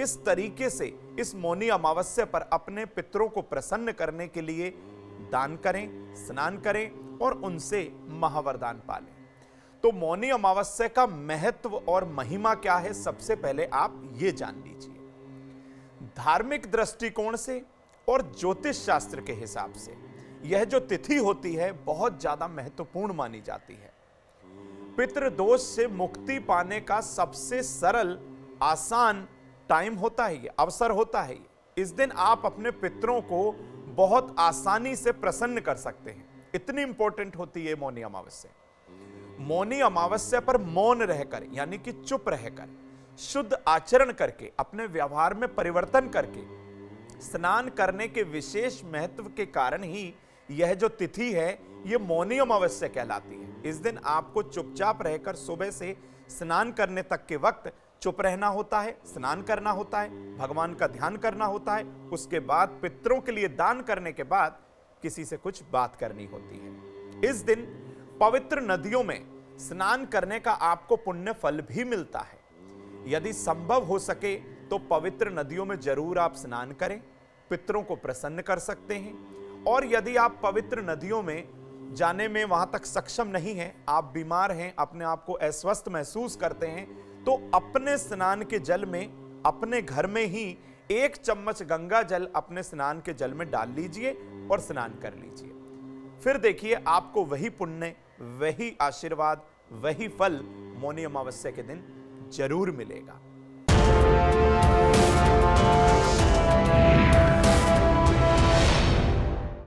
किस तरीके से इस मौनी अमावस्या पर अपने पितरों को प्रसन्न करने के लिए दान करें, स्नान करें और उनसे महावरदान पालें। तो मौनी अमावस्या का महत्व और महिमा क्या है, सबसे पहले आप ये जान लीजिए। धार्मिक दृष्टिकोण से और ज्योतिष शास्त्र के हिसाब से यह जो तिथि होती है बहुत ज्यादा महत्वपूर्ण मानी जाती है। पितृदोष से मुक्ति पाने का सबसे सरल आसान टाइम होता है, ये अवसर होता है। इस दिन आप अपने पितरों को बहुत आसानी से प्रसन्न कर सकते हैं, इतनी इंपॉर्टेंट होती है मौनी अमावस्या। मौनी अमावस्या पर मौन रहकर यानी कि चुप रहकर शुद्ध आचरण करके अपने व्यवहार में परिवर्तन करके स्नान करने के विशेष महत्व के कारण ही यह जो तिथि है यह मौनी अमावस्या कहलाती है। इस दिन आपको चुपचाप रहकर सुबह से स्नान करने तक के वक्त चुप रहना होता है, स्नान करना होता है, भगवान का ध्यान करना होता है। उसके बाद पितरों के लिए दान करने के बाद किसी से कुछ बात करनी होती है। इस दिन पवित्र नदियों में स्नान करने का आपको पुण्य फल भी मिलता है। यदि संभव हो सके तो पवित्र नदियों में जरूर आप स्नान करें, पितरों को प्रसन्न कर सकते हैं। और यदि आप पवित्र नदियों में जाने में वहां तक सक्षम नहीं हैं, आप बीमार हैं, अपने आप को अस्वस्थ महसूस करते हैं, तो अपने स्नान के जल में अपने घर में ही 1 चम्मच गंगा जल अपने स्नान के जल में डाल लीजिए और स्नान कर लीजिए। फिर देखिए आपको वही पुण्य, वही आशीर्वाद, वही फल मौनी अमावस्या के दिन जरूर मिलेगा।